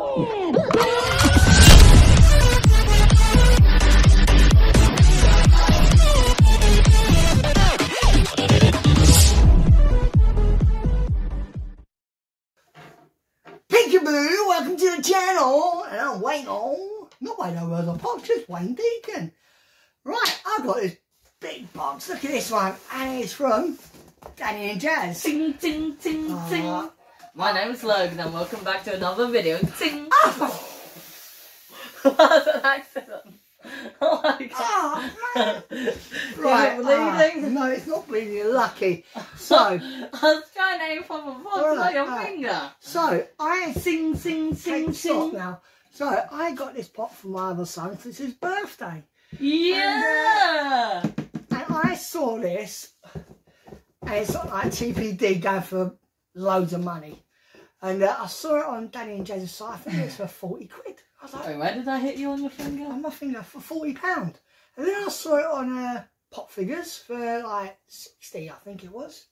Peekaboo, welcome to the channel. And I'm Wayne, not Wayne, I thought just Wayne Deacon. Right, I've got this big box, look at this one, and it's from Danny and Jaz. Ting, ting, ting, ting. My name's Logan and welcome back to another video. Ting! Oh. That's an accident. Oh my god. Oh, right, bleeding? No, it's not bleeding, you're lucky. So I was trying to aim for my voice, not your finger. So I sing, sing, sing, sing. Now, so I got this pot for my other son since his birthday. Yeah. And I saw this, and it's not like TPD going for loads of money, and I saw it on Danny and Jaz's site. I think it was for 40 quid. I was like, wait, where did I hit you on your finger? On my finger for £40, and then I saw it on PopFigures for like 60, I think it was.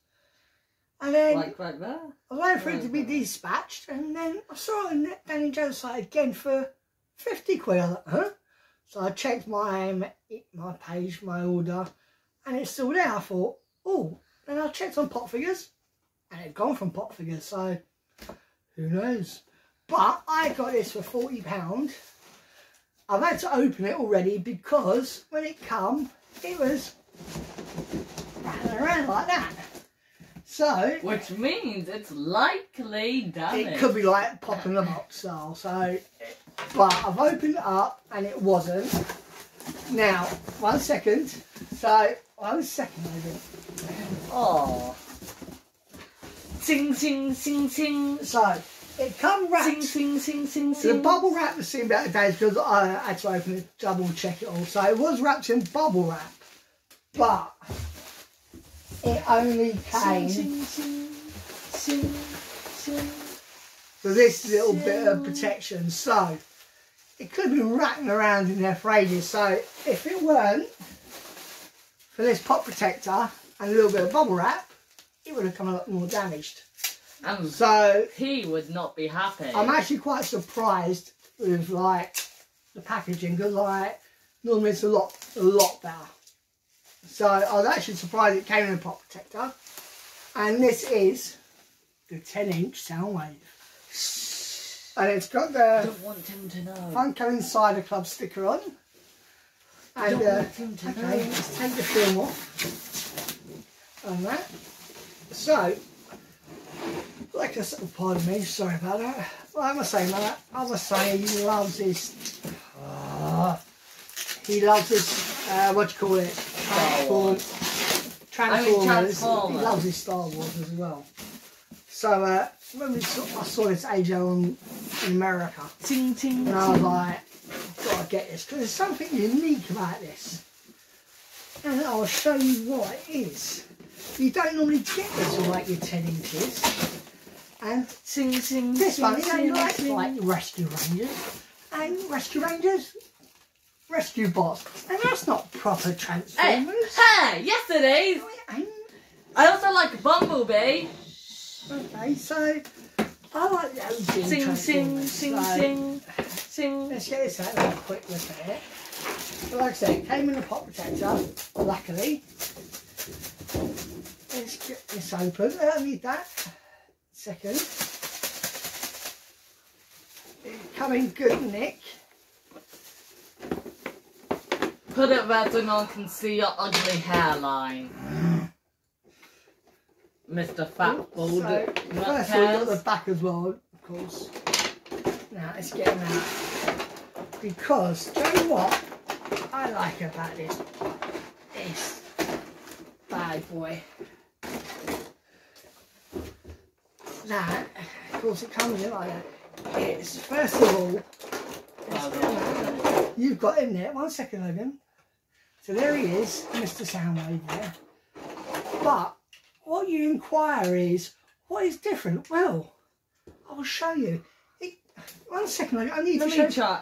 And then like right there, I was waiting for it to be dispatched, and then I saw it on Danny and Jaz's site again for 50 quid. I was like, huh? So I checked my page, my order, and it's still there. I thought, oh, and I checked on PopFigures. And it's gone from PopFigures, so who knows? But I got this for £40. I've had to open it already because when it came, it was rattling around like that. So, which means it's likely damaged. It could be like popping the box style. So, but I've opened it up and it wasn't. Now, 1 second. So, 1 second, maybe. Oh. Sing, sing, sing, sing. So, it come wrapped. Sing, sing, sing, sing, sing. The bubble wrap was seen about the days because I had to open it, double check it all. So, it was wrapped in bubble wrap, but it only came. Sing, sing, sing, sing, sing. So, this little bit of protection. So, it could have been rattling around in there for ages. So, if it weren't for this pop protector and a little bit of bubble wrap, it would have come a lot more damaged, and so he would not be happy. I'm actually quite surprised with like the packaging, because like normally it's a lot better. So I was actually surprised it came in a pop protector, and this is the 10-inch Soundwave, and it's got the Funko Insider Club sticker on. And okay, let's take the film off on that. So, like I said, pardon me, sorry about that. Like I was saying, he loves this. He loves this. What do you call it? Transformers. He loves his Star Wars as well. So when I saw this AJ in America, ting, ting, and I was like, I've got to get this because there's something unique about this, and I'll show you what it is. You don't normally get this all like your 10 inches. And sing, sing, this sing, one, sing, you know, sing, like Rescue Rangers. And Rescue Rangers, Rescue Bot. And that's not proper Transformers. Hey, yes it is. I also like Bumblebee. Okay, so I like the OG sing, sing, sing, so, sing, sing. Let's get this out of a quick look at it. But like I said, it came in a pop protector, luckily. Let's get this open. I don't need that. Second. It's coming good, Nick. Put it where no one can see your ugly hairline. Mr. Fat Bald. So, first we got the back as well, of course. Now let's get them out. Because, do you know what I like about this? This bad boy. That, of course, it comes in like that. It's first of all, you've got him there. 1 second, Logan. So there he is, Mr. Soundwave there. But what you inquire is, what is different? Well, I will show you. 1 second, Logan. I need to try.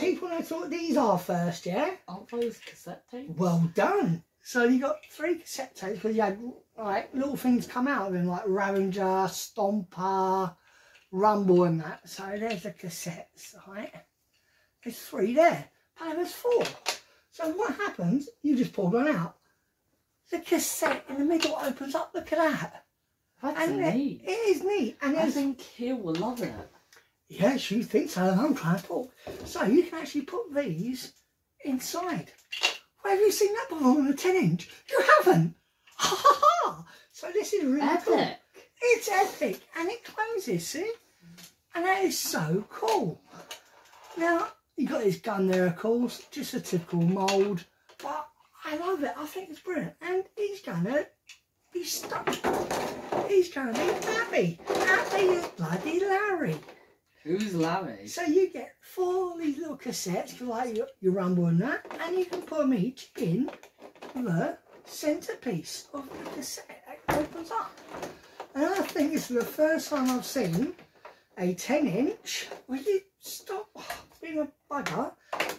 People know what these are first, yeah? Aren't those cassette tapes? Well done. So you got 3 cassette tapes because you had like little things come out of them, like Ravager, Stomper, Rumble and that. So there's the cassettes, right? There's three there. And there's four. So what happens, you just pulled one out. The cassette in the middle opens up, look at that. That's neat. It is neat. And I think Kier will love it. Yes, you think so, and I'm trying to talk. So you can actually put these inside. Where have you seen that before on a 10-inch? You haven't. Ha ha ha. So this is really cool. It's epic. And it closes, see? And that is so cool. Now, you've got this gun there, of course. Just a typical mould. But I love it. I think it's brilliant. And he's going to be stuck. He's going to be happy. Happy is bloody Larry. Who's Larry? So you get four of these little cassettes, like your Rumble and that, and you can put them each in the centrepiece of the cassette that opens up. And I think this is the first time I've seen a 10-inch. Will you stop being a bugger?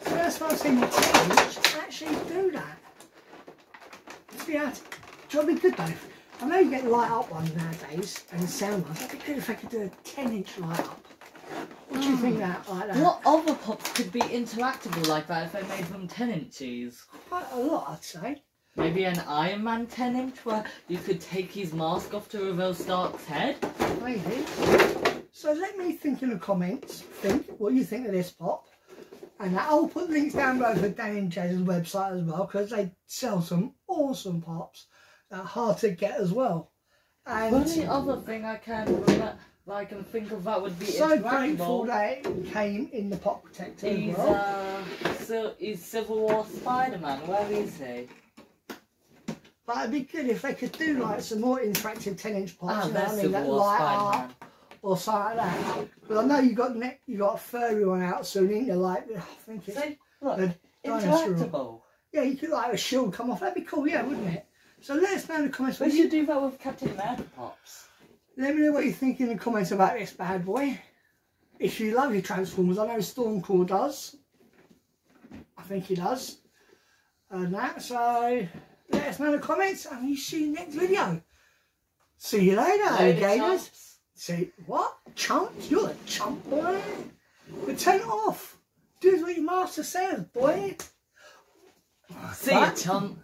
First time I've seen a 10-inch actually do that. It's been out. It'll be good though. I know you get light up ones nowadays and sound ones. It'd be good if I could do a 10-inch light up. What do you think that, like that? What other pops could be interactable like that if they made them 10-inches? Quite a lot, I'd say. Maybe an Iron Man 10-inch where you could take his mask off to reveal Stark's head? Maybe. So let me think in the comments, think what you think of this pop. And I'll put links down below for Danny and Jaz's website as well, because they sell some awesome pops that are hard to get as well. And the other thing I can remember, I can think of that would be so grateful that it came in the pop protector. He's, he's Civil War Spider Man. Where is he? But it'd be good if they could do like some more interactive 10-inch pops. You know what I mean? That light up or something like that. But I know you got a furry one out soon, ain't you? Like I think it's look, interactable. Yeah, you could like a shield come off. That'd be cool, yeah, wouldn't it? So let us know in the comments. We should do that with Captain America pops. Let me know what you think in the comments about this bad boy. If you love your Transformers, I know Stormclaw does. I think he does. And that, so let us know in the comments and we'll see you next video. See you later, alligators. See, what? Chumps? You're a chump, boy. But turn it off. Do what your master says, boy. See you, chump.